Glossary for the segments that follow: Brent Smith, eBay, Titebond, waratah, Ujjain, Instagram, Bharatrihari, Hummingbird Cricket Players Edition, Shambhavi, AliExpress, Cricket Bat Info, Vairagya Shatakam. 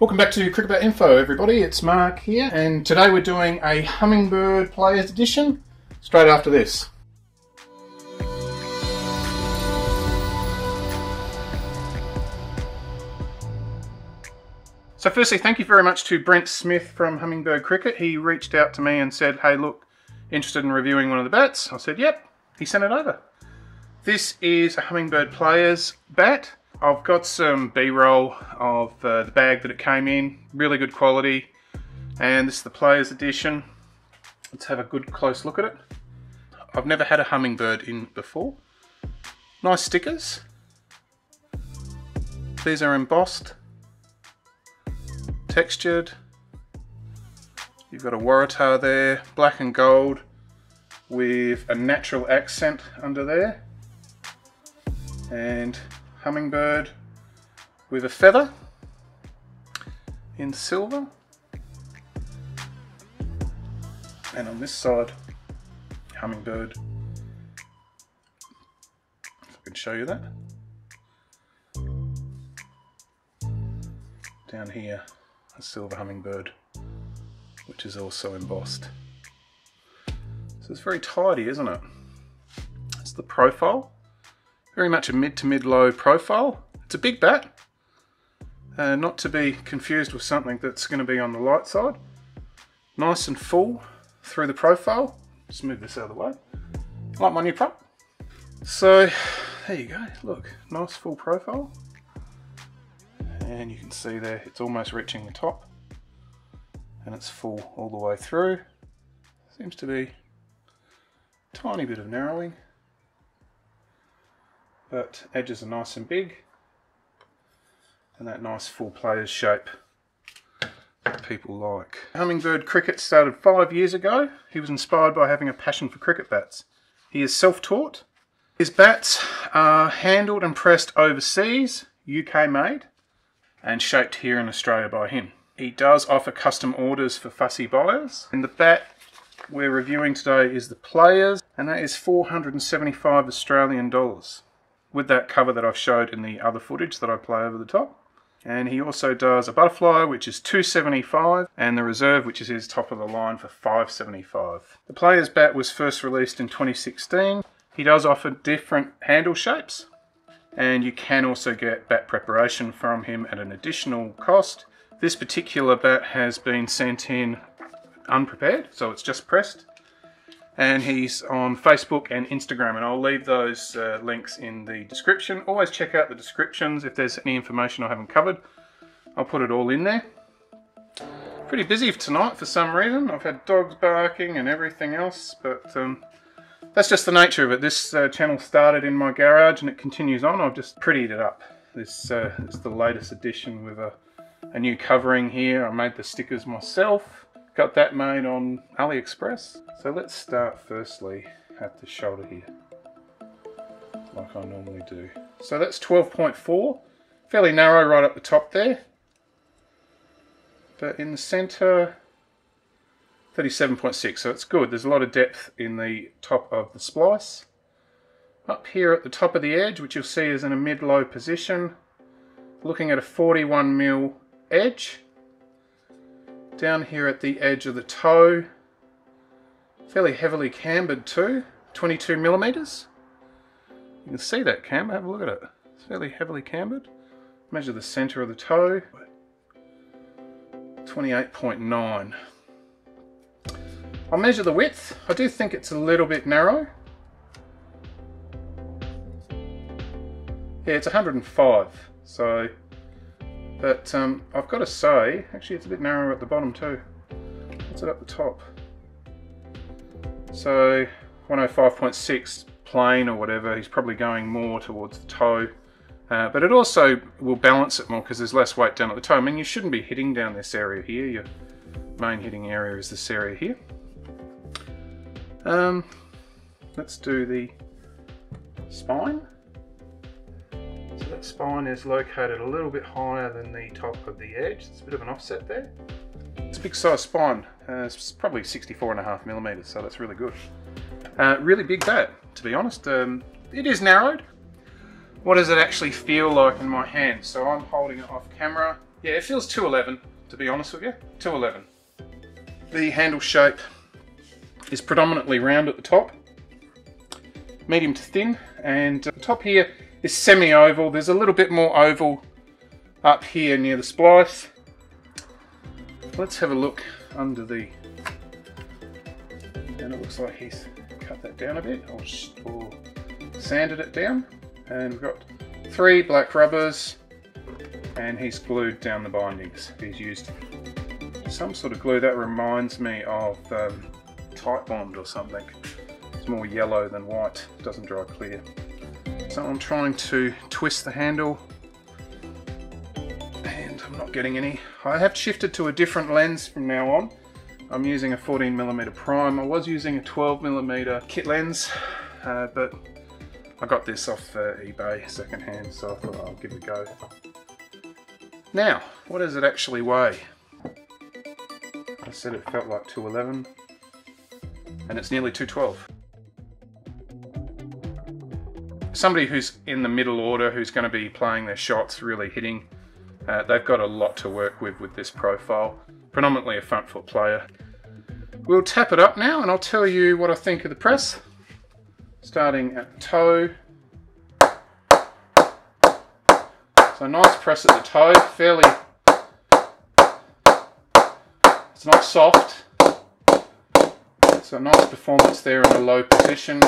Welcome back to Cricket Bat Info, everybody. It's Mark here, and today we're doing a Hummingbird Players Edition straight after this. So firstly, thank you very much to Brent Smith from Hummingbird Cricket. He reached out to me and said, hey look, interested in reviewing one of the bats? I said, yep. He sent it over. This is a Hummingbird Players bat. I've got some B-roll of the bag that it came in, really good quality, and this is the Players Edition. Let's have a good close look at it. I've never had a hummingbird in before. Nice stickers. These are embossed, textured. You've got a waratah there, black and gold, with a natural accent under there. And hummingbird with a feather in silver, and on this side hummingbird, if I can show you that, down here a silver hummingbird which is also embossed. So it's very tidy, isn't it? That's the profile. Very much a mid to mid-low profile. It's a big bat, not to be confused with something that's going to be on the light side. Nice and full through the profile. Just move this out of the way. Like my new prop. So there you go, look, nice full profile. And you can see there, it's almost reaching the top and it's full all the way through. Seems to be a tiny bit of narrowing, but edges are nice and big, and that nice full player's shape that people like. Hummingbird Cricket started 5 years ago. He was inspired by having a passion for cricket bats. He is self-taught. His bats are handled and pressed overseas, UK made, and shaped here in Australia by him. He does offer custom orders for fussy buyers, and the bat we're reviewing today is the Players, and that is $475 Australian. With that cover that I've showed in the other footage that I play over the top. And he also does a butterfly, which is $275, and the reserve, which is his top of the line, for $575. The Player's bat was first released in 2016. He does offer different handle shapes, and you can also get bat preparation from him at an additional cost. This particular bat has been sent in unprepared, so it's just pressed. And he's on Facebook and Instagram, and I'll leave those links in the description. Always check out the descriptions if there's any information I haven't covered. I'll put it all in there. Pretty busy tonight for some reason. I've had dogs barking and everything else, but that's just the nature of it. This channel started in my garage and it continues on. I've just prettied it up. This is the latest edition with a new covering here. I made the stickers myself. Got that made on AliExpress. So let's start firstly at the shoulder here, like I normally do. So that's 12.4, fairly narrow right up the top there. But in the center, 37.6, so it's good. There's a lot of depth in the top of the splice. Up here at the top of the edge, which you'll see is in a mid-low position, looking at a 41 mil edge. Down here at the edge of the toe, fairly heavily cambered too, 22 millimeters. You can see that camber, have a look at it, it's fairly heavily cambered. Measure the center of the toe, 28.9. I'll measure the width. I do think it's a little bit narrow. Yeah, it's 105, so but I've got to say, actually it's a bit narrower at the bottom too. What's it at the top? So 105.6 plain or whatever, he's probably going more towards the toe. But it also will balance it more because there's less weight down at the toe. I mean, you shouldn't be hitting down this area here. Your main hitting area is this area here. Let's do the spine. So that spine is located a little bit higher than the top of the edge. It's a bit of an offset there. It's a big size spine. It's probably 64.5 millimeters, so that's really good. Really big bat, to be honest. It is narrowed. What does it actually feel like in my hand? So I'm holding it off camera. Yeah, it feels 211, to be honest with you, 211. The handle shape is predominantly round at the top, medium to thin, and the top here is semi-oval. There's a little bit more oval up here near the splice. Let's have a look under the, and it looks like he's cut that down a bit, or sanded it down. And we've got three black rubbers, and he's glued down the bindings. He's used some sort of glue that reminds me of Titebond or something. It's more yellow than white, it doesn't dry clear. So I'm trying to twist the handle, and I'm not getting any. I have shifted to a different lens from now on. I'm using a 14mm prime. I was using a 12mm kit lens, but I got this off eBay secondhand, so I thought I'll give it a go. Now, what does it actually weigh? I said it felt like 211, and it's nearly 212. Somebody who's in the middle order, who's going to be playing their shots, really hitting, they've got a lot to work with this profile. Predominantly a front foot player. We'll tap it up now, and I'll tell you what I think of the press. Starting at the toe. So nice press at the toe, fairly, it's not soft. So nice performance there in a low position.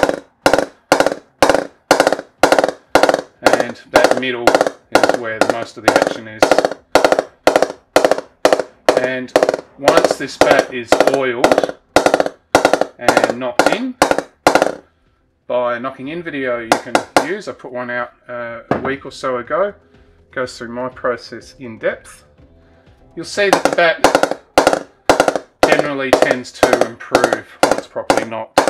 And that middle is where most of the action is. And once this bat is oiled and knocked in, by knocking in video you can use. I put one out a week or so ago. It goes through my process in depth. You'll see that the bat generally tends to improve once properly knocked.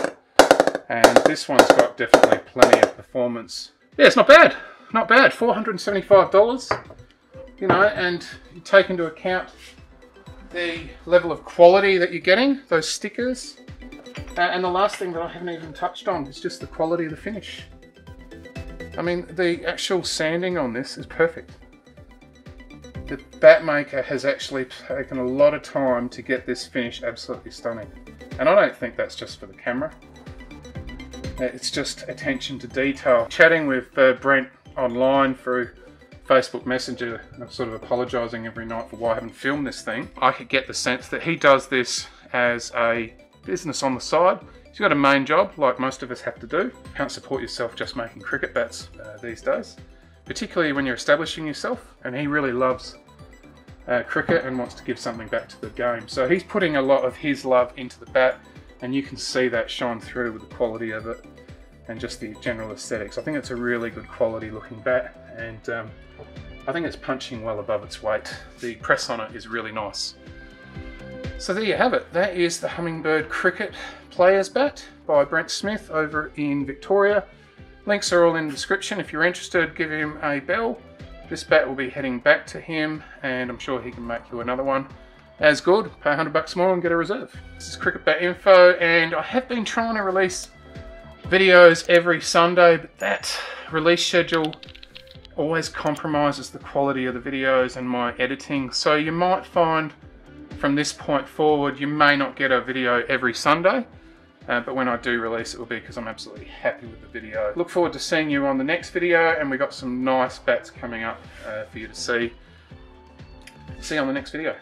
And this one's got definitely plenty of performance. Yeah, it's not bad. Not bad. $475. You know, and you take into account the level of quality that you're getting, those stickers. And the last thing that I haven't even touched on is just the quality of the finish. I mean, the actual sanding on this is perfect. The bat maker has actually taken a lot of time to get this finish absolutely stunning. And I don't think that's just for the camera. It's just attention to detail. Chatting with Brent online through Facebook Messenger, I'm sort of apologising every night for why I haven't filmed this thing. I could get the sense that he does this as a business on the side. He's got a main job, like most of us have to do. You can't support yourself just making cricket bats these days, particularly when you're establishing yourself, and he really loves cricket and wants to give something back to the game. So he's putting a lot of his love into the bat, and you can see that shine through with the quality of it and just the general aesthetics. I think it's a really good quality looking bat, and I think it's punching well above its weight. The press on it is really nice. So there you have it. That is the Hummingbird Cricket Players Bat by Brent Smith over in Victoria. Links are all in the description. If you're interested, give him a bell. This bat will be heading back to him, and I'm sure he can make you another one as good. Pay $100 more and get a reserve. This is Cricket Bat Info, and I have been trying to release videos every Sunday, but that release schedule always compromises the quality of the videos and my editing. So you might find from this point forward, you may not get a video every Sunday, but when I do release it will be because I'm absolutely happy with the video. Look forward to seeing you on the next video, and we've got some nice bats coming up for you to see. See you on the next video.